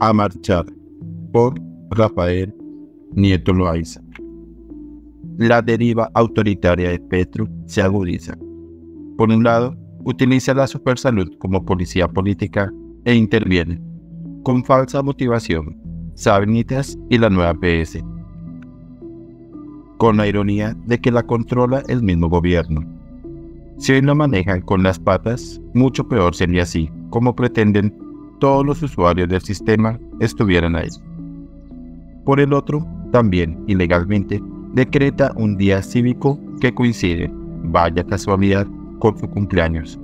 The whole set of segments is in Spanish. a marchar por Rafael Nieto Loaiza. La deriva autoritaria de Petro se agudiza. Por un lado, utiliza la Supersalud como policía política e interviene, con falsa motivación, Sanitas y la Nueva EPS, con la ironía de que la controla el mismo gobierno. Si hoy lo manejan con las patas, mucho peor sería así, como pretenden todos los usuarios del sistema estuvieran ahí. Por el otro, también ilegalmente, decreta un día cívico que coincide, vaya casualidad, con su cumpleaños.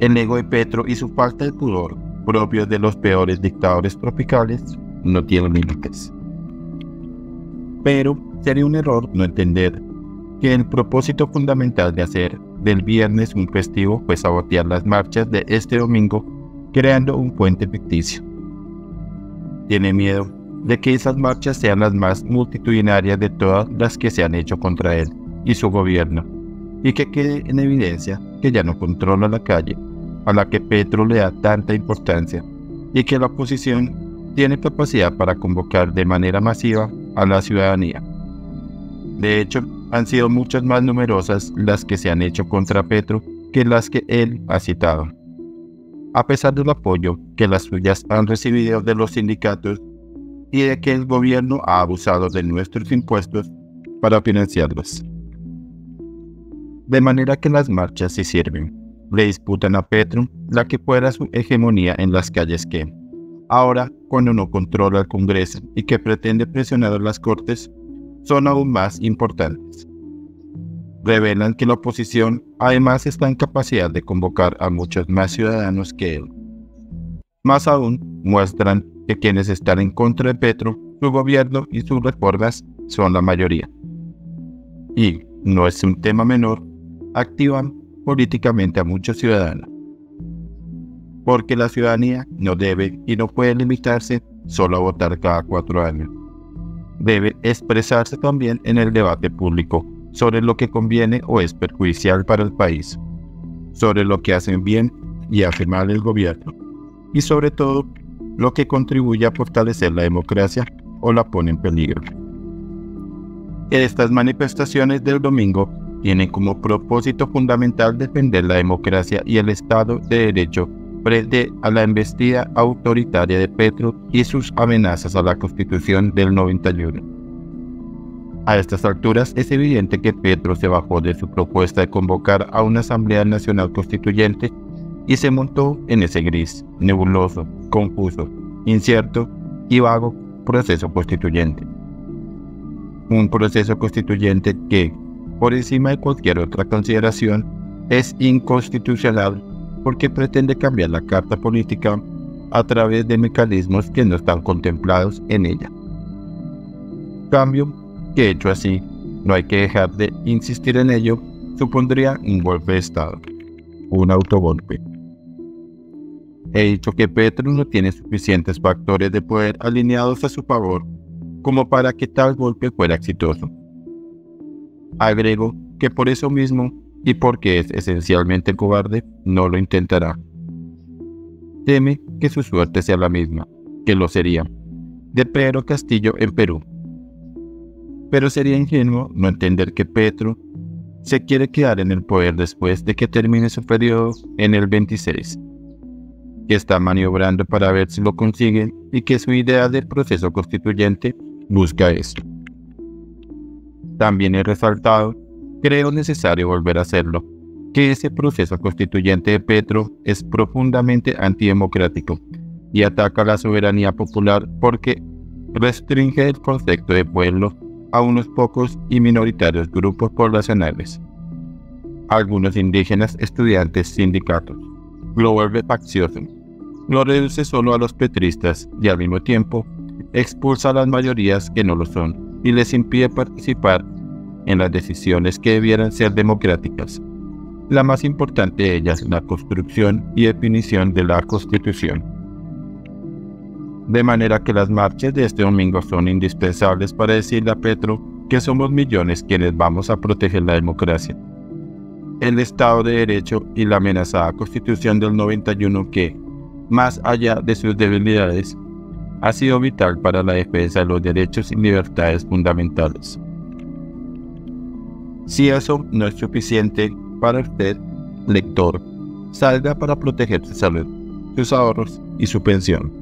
El ego de Petro y su falta de pudor, propios de los peores dictadores tropicales, no tienen límites. Pero sería un error no entender que el propósito fundamental de hacer del viernes un festivo fue sabotear las marchas de este domingo, creando un puente ficticio. Tiene miedo de que esas marchas sean las más multitudinarias de todas las que se han hecho contra él y su gobierno, y que quede en evidencia que ya no controla la calle a la que Petro le da tanta importancia, y que la oposición tiene capacidad para convocar de manera masiva a la ciudadanía. De hecho, han sido muchas más numerosas las que se han hecho contra Petro que las que él ha citado. A pesar del apoyo que las suyas han recibido de los sindicatos y de que el gobierno ha abusado de nuestros impuestos para financiarlos. De manera que las marchas sí sirven, le disputan a Petro la que fuera su hegemonía en las calles que, ahora cuando no controla el Congreso y que pretende presionar a las Cortes, son aún más importantes. Revelan que la oposición además está en capacidad de convocar a muchos más ciudadanos que él. Más aún, muestran que quienes están en contra de Petro, su gobierno y sus reformas son la mayoría. Y, no es un tema menor, activan políticamente a muchos ciudadanos. Porque la ciudadanía no debe y no puede limitarse solo a votar cada 4 años. Debe expresarse también en el debate público sobre lo que conviene o es perjudicial para el país, sobre lo que hacen bien y hace mal el gobierno, y sobre todo lo que contribuye a fortalecer la democracia o la pone en peligro. Estas manifestaciones del domingo tienen como propósito fundamental defender la democracia y el Estado de Derecho frente a la embestida autoritaria de Petro y sus amenazas a la Constitución del 91. A estas alturas es evidente que Petro se bajó de su propuesta de convocar a una Asamblea Nacional Constituyente y se montó en ese gris, nebuloso, confuso, incierto y vago proceso constituyente. Un proceso constituyente que, por encima de cualquier otra consideración, es inconstitucional porque pretende cambiar la carta política a través de mecanismos que no están contemplados en ella. Cambio que, hecho así, no hay que dejar de insistir en ello, supondría un golpe de Estado, un autogolpe. He dicho que Petro no tiene suficientes factores de poder alineados a su favor como para que tal golpe fuera exitoso. Agrego que por eso mismo, y porque es esencialmente cobarde, no lo intentará. Teme que su suerte sea la misma, que lo sería, de Pedro Castillo en Perú. Pero sería ingenuo no entender que Petro se quiere quedar en el poder después de que termine su periodo en el 26, que está maniobrando para ver si lo consigue y que su idea del proceso constituyente busca eso. También he resaltado, creo necesario volver a hacerlo, que ese proceso constituyente de Petro es profundamente antidemocrático y ataca la soberanía popular porque restringe el concepto de pueblo a unos pocos y minoritarios grupos poblacionales, algunos indígenas, estudiantes, sindicatos. Lo vuelve faccioso, lo reduce solo a los petristas y al mismo tiempo expulsa a las mayorías que no lo son, y les impide participar en las decisiones que debieran ser democráticas. La más importante de ellas es la construcción y definición de la Constitución. De manera que las marchas de este domingo son indispensables para decirle a Petro que somos millones quienes vamos a proteger la democracia, el Estado de Derecho y la amenazada Constitución del 91 que, más allá de sus debilidades, ha sido vital para la defensa de los derechos y libertades fundamentales. Si eso no es suficiente para usted, lector, salga para proteger su salud, sus ahorros y su pensión,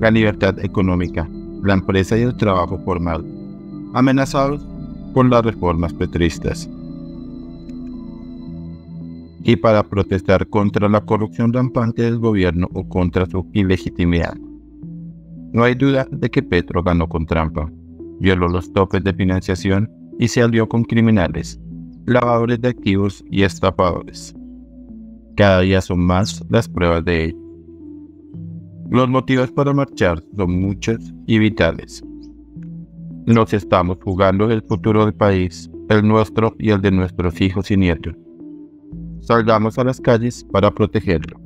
la libertad económica, la empresa y el trabajo formal, amenazados por las reformas petristas. Y para protestar contra la corrupción rampante del gobierno o contra su ilegitimidad. No hay duda de que Petro ganó con trampa, violó los topes de financiación y se alió con criminales, lavadores de activos y estafadores. Cada día son más las pruebas de ello. Los motivos para marchar son muchos y vitales. Nos estamos jugando el futuro del país, el nuestro y el de nuestros hijos y nietos. Salgamos a las calles para protegerlo.